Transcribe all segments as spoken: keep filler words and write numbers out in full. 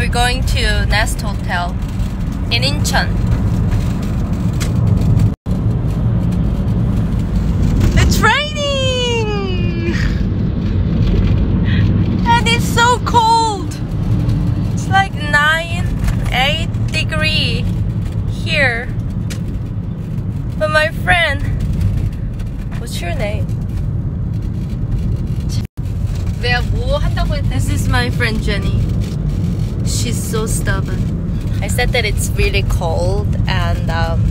We're going to Nest Hotel in Incheon. It's raining! And it's so cold! It's like nine, eight degrees here. But my friend, what's your name? This is my friend Jenny. She's so stubborn. I said that it's really cold and um,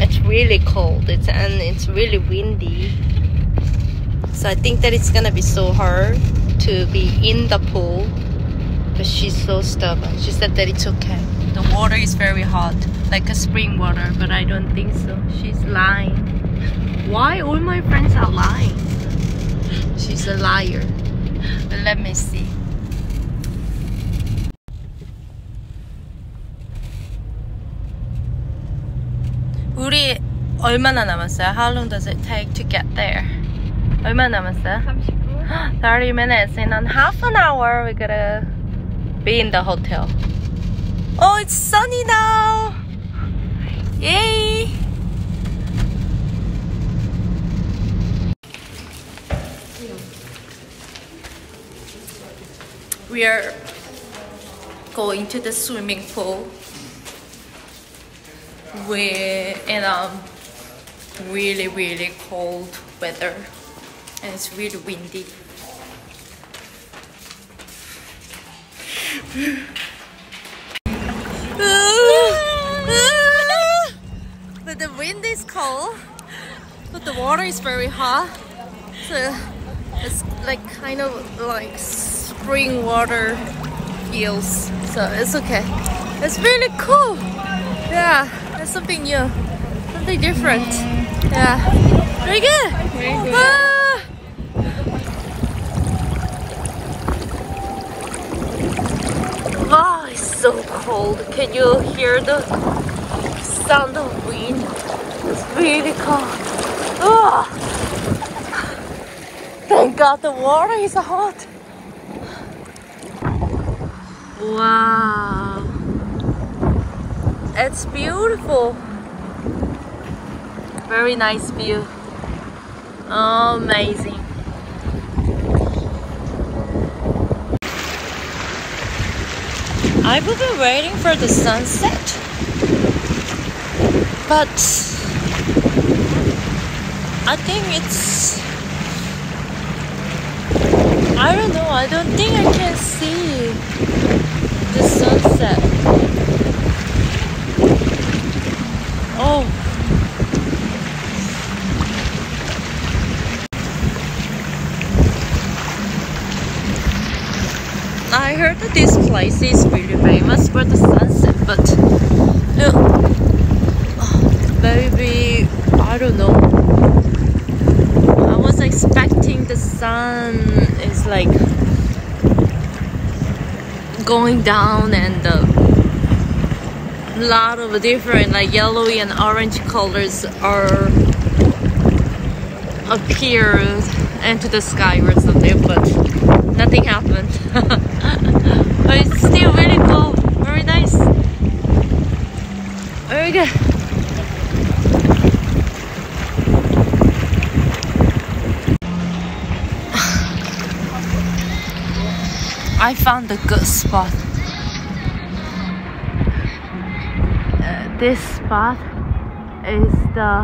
it's really cold. It's and it's really windy. So I think that it's gonna be so hard to be in the pool. But she's so stubborn. She said that it's okay. The water is very hot, like a spring water. But I don't think so. She's lying. Why all my friends are lying? She's a liar. But let me see. 우리 얼마나 남았어요? How long does it take to get there? 얼마 남았어요? thirty minutes. thirty minutes. And in half an hour we're gonna be in the hotel. Oh, it's sunny now! Yay! We are going to the swimming pool. We're in um, really, really cold weather, and it's really windy. But the wind is cold, but the water is very hot. So it's like kind of like spring water feels. So it's okay. It's really cool. Yeah. That's something new, something different. Yeah, very good. Very good. Ah! Oh, it's so cold. Can you hear the sound of wind? It's really cold. Oh! Thank God the water is hot. Wow. It's beautiful. Very nice view. Amazing. I will be waiting for the sunset, but I think it's... I don't know. I don't think I can see the sunset. Oh. I heard that this place is really famous for the sunset, but look, maybe, I don't know. I was expecting the sun is like going down and the a lot of different like yellowy and orange colors are appeared into the sky or something, but nothing happened. But it's still really cool, very nice, very good. I found a good spot. This spot is the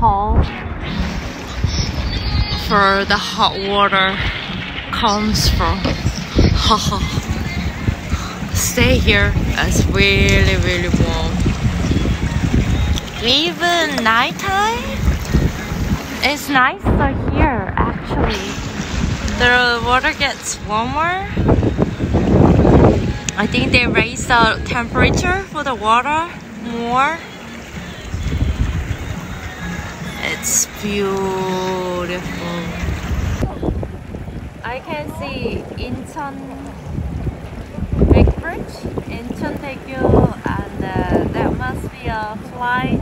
hall for the hot water comes from. Stay here, it's really really warm. Even nighttime, it's nicer here actually. The water gets warmer. I think they raise the temperature for the water more. It's beautiful. I can see Incheon Big Bridge, Incheon-Degu, and uh, that must be a flight.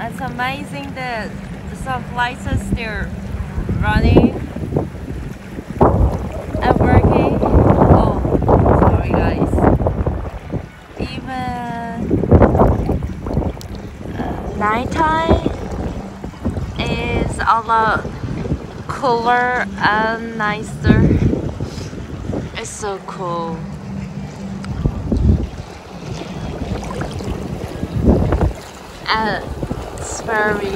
It's amazing that some flights are still running and working. Oh, outside is a lot cooler and nicer. It's so cool. And it's very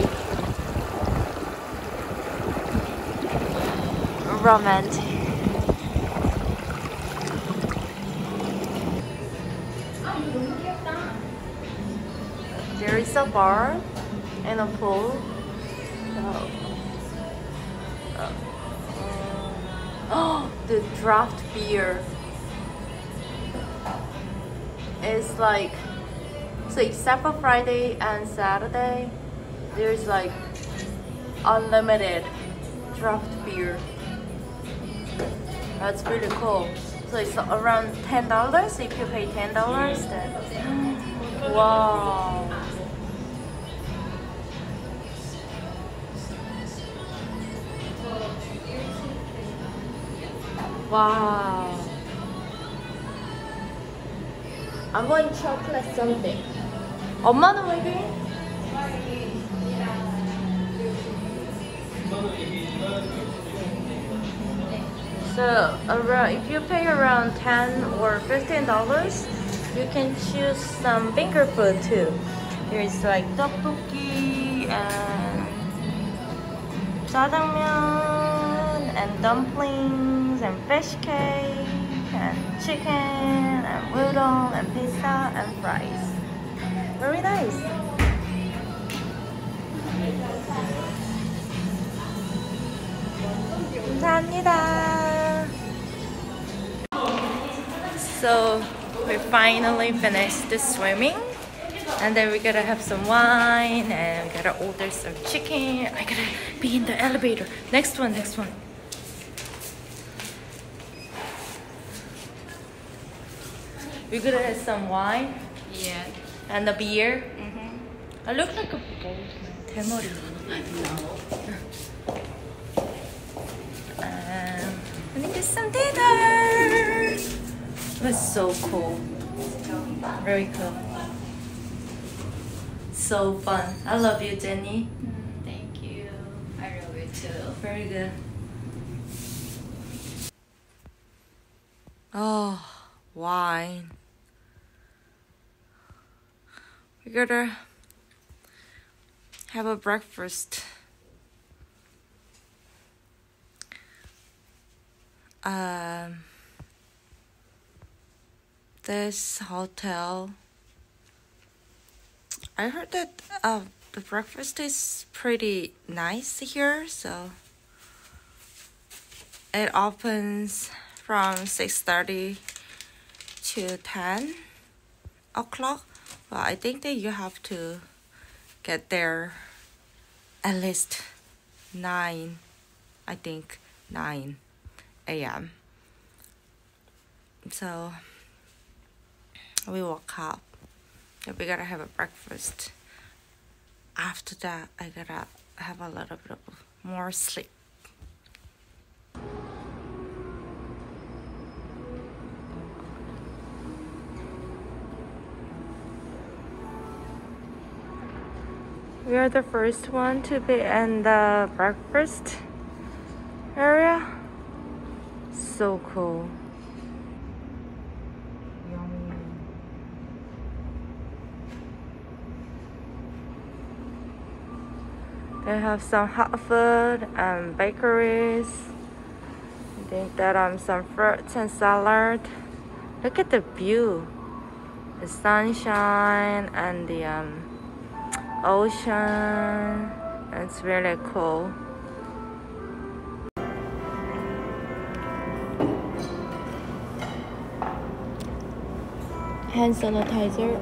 romantic. There is a bar and a pool. Oh, oh. Oh the draft beer is like, so except for Friday and Saturday, there's like unlimited draft beer. That's pretty cool. So it's around ten dollars. If you pay ten dollars, then wow. Wow. I want chocolate something. 엄마는 왜 그래? So around, if you pay around ten or fifteen dollars, you can choose some finger food too. There's like tteokbokki and jjajangmyeon and dumplings and fish cake and chicken and udon and pizza and fries. Very nice. 감사합니다. So we finally finished the swimming, and then we gotta have some wine and we gotta order some chicken. I gotta be in the elevator. Next one, next one. We're gonna have some wine. Yeah. And a beer. Mm-hmm. I look like a bold. Um, let me get some dinner. It was so cool. Very cool. So fun. I love you, Jenny. Mm, thank you. I love you too. Very good. Oh, wine. We gotta have a breakfast. Um, this hotel, I heard that uh, the breakfast is pretty nice here, so it opens from six thirty to ten o'clock. Well, I think that you have to get there at least nine, I think nine A M So we woke up and we gotta have a breakfast. After that, I gotta have a little bit of more sleep. We are the first one to be in the breakfast area. So cool. Yummy. They have some hot food and bakeries. I think that um some fruits and salad. Look at the view, the sunshine and the um. ocean. It's really cool. Hand sanitizer.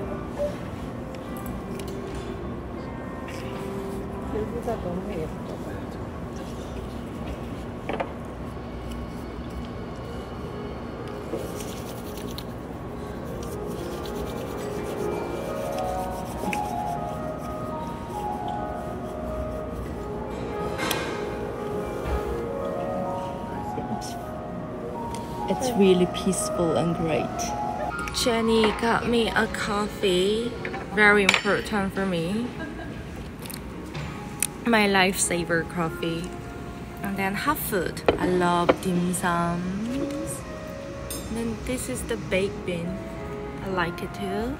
It's really peaceful and great. Jenny got me a coffee, very important for me. my lifesaver coffee. And then hot food. I love dim sums. And then this is the baked bean. I like it too.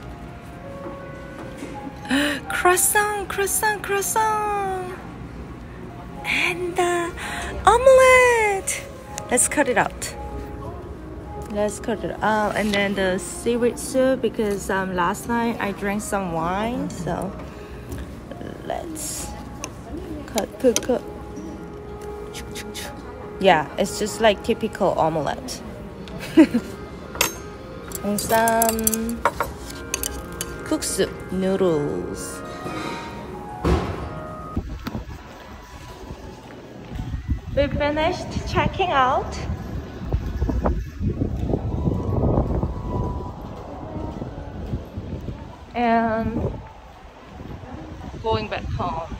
Croissant, croissant, croissant. And the omelette. Let's cut it out. Let's cut it out. And then the seaweed soup, because um, last night I drank some wine. So let's cut, cut, cut. Yeah, it's just like typical omelette. And some cook soup noodles. We finished checking out. And going back home.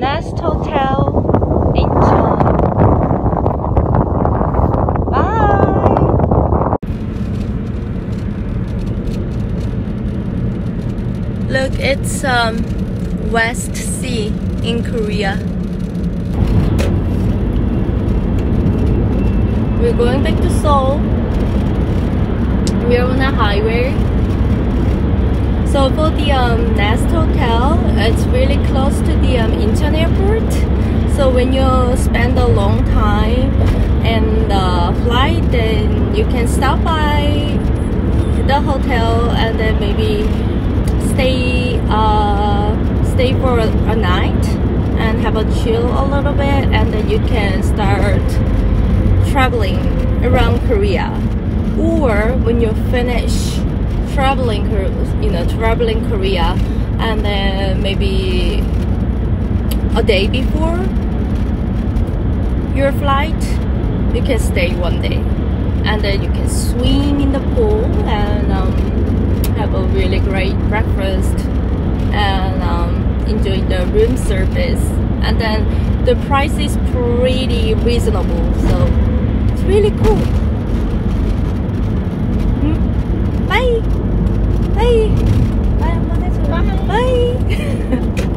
Nest Hotel, Incheon. Bye! Look, it's um, West Sea in Korea. We're going back to Seoul. We're on a highway. So for the um, Nest Hotel, it's really close to the um, Incheon Airport. So when you spend a long time in the flight, then you can stop by the hotel and then maybe stay uh, stay for a night and have a chill a little bit, and then you can start traveling around Korea. Or when you finish traveling, you know, traveling Korea, and then maybe a day before your flight, you can stay one day, and then you can swim in the pool and um, have a really great breakfast and um, enjoy the room service. And then the price is pretty reasonable, so it's really cool. Hmm? Bye. Bye. Bye. Bye. Bye.